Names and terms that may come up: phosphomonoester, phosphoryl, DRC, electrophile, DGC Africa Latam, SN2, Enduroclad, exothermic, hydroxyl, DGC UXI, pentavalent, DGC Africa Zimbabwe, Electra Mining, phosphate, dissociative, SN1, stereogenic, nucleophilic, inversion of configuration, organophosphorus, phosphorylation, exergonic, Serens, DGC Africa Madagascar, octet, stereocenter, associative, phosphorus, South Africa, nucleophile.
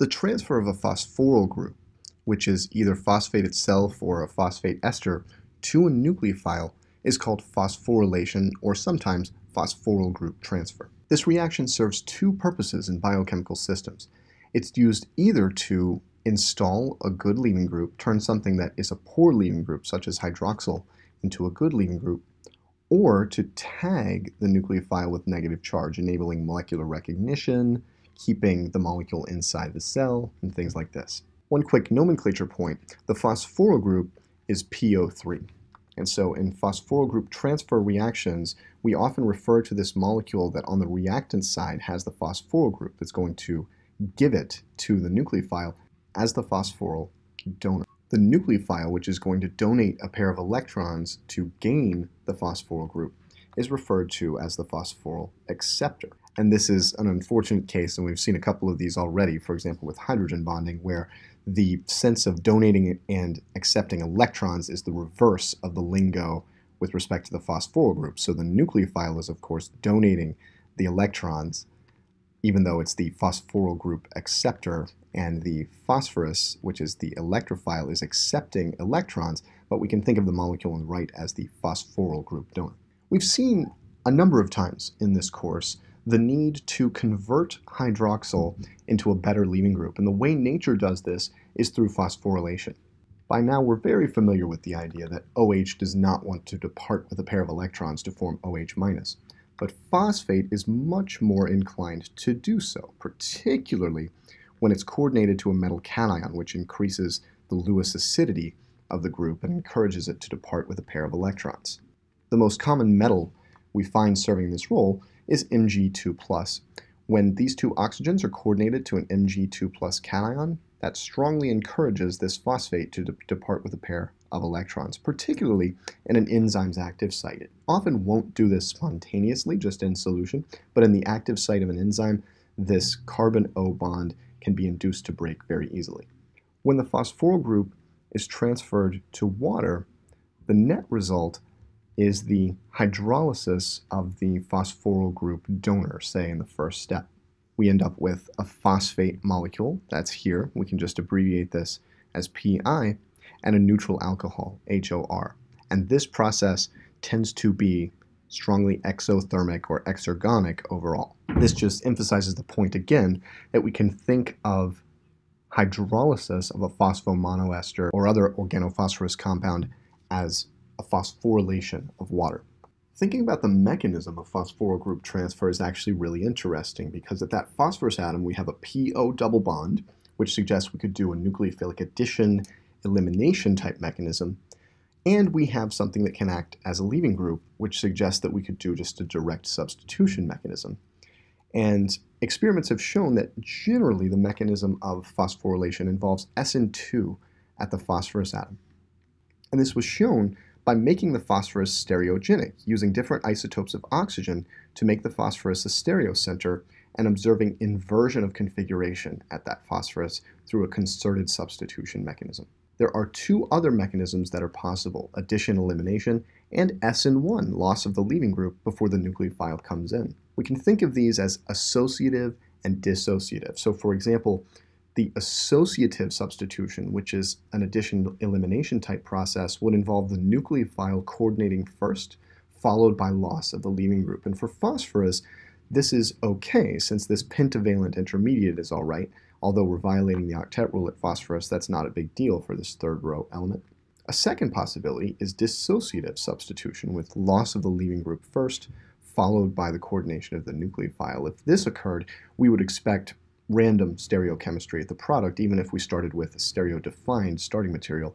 the transfer of a phosphoryl group, which is either phosphate itself or a phosphate ester, to a nucleophile is called phosphorylation, or sometimes phosphoryl group transfer. This reaction serves two purposes in biochemical systems. It's used either to install a good leaving group, turn something that is a poor leaving group, such as hydroxyl, into a good leaving group, or to tag the nucleophile with negative charge, enabling molecular recognition, keeping the molecule inside the cell, and things like this. One quick nomenclature point, the phosphoryl group is PO3. And so in phosphoryl group transfer reactions, we often refer to this molecule that on the reactant side has the phosphoryl group that's going to give it to the nucleophile as the phosphoryl donor. The nucleophile, which is going to donate a pair of electrons to gain the phosphoryl group, is referred to as the phosphoryl acceptor. And this is an unfortunate case, and we've seen a couple of these already, for example with hydrogen bonding, where the sense of donating and accepting electrons is the reverse of the lingo with respect to the phosphoryl group. So the nucleophile is, of course, donating the electrons, even though it's the phosphoryl group acceptor, and the phosphorus, which is the electrophile, is accepting electrons, but we can think of the molecule on the right as the phosphoryl group donor. We've seen a number of times in this course the need to convert hydroxyl into a better leaving group. And the way nature does this is through phosphorylation. By now, we're very familiar with the idea that OH does not want to depart with a pair of electrons to form OH-. But phosphate is much more inclined to do so, particularly when it's coordinated to a metal cation, which increases the Lewis acidity of the group and encourages it to depart with a pair of electrons. The most common metal we find serving this role is Mg2+. When these two oxygens are coordinated to an Mg2+ cation, that strongly encourages this phosphate to depart with a pair of electrons, particularly in an enzyme's active site. It often won't do this spontaneously, just in solution, but in the active site of an enzyme, this carbon-O bond can be induced to break very easily. When the phosphoryl group is transferred to water, the net result is the hydrolysis of the phosphoryl group donor, say in the first step. We end up with a phosphate molecule, that's here, we can just abbreviate this as PI, and a neutral alcohol, HOR. And this process tends to be strongly exothermic or exergonic overall. This just emphasizes the point again that we can think of hydrolysis of a phosphomonoester or other organophosphorus compound as a phosphorylation of water. Thinking about the mechanism of phosphoryl group transfer is actually really interesting because at that phosphorus atom we have a PO double bond, which suggests we could do a nucleophilic addition elimination type mechanism, and we have something that can act as a leaving group, which suggests that we could do just a direct substitution mechanism. And experiments have shown that generally the mechanism of phosphorylation involves SN2 at the phosphorus atom. And this was shown by making the phosphorus stereogenic, using different isotopes of oxygen to make the phosphorus a stereocenter and observing inversion of configuration at that phosphorus through a concerted substitution mechanism. There are two other mechanisms that are possible, addition elimination and SN1, loss of the leaving group before the nucleophile comes in. We can think of these as associative and dissociative. So for example, the associative substitution, which is an addition elimination type process, would involve the nucleophile coordinating first, followed by loss of the leaving group. And for phosphorus, this is okay, since this pentavalent intermediate is all right. Although we're violating the octet rule at phosphorus, that's not a big deal for this third row element. A second possibility is dissociative substitution, with loss of the leaving group first, followed by the coordination of the nucleophile. If this occurred, we would expect random stereochemistry at the product, even if we started with a stereo-defined starting material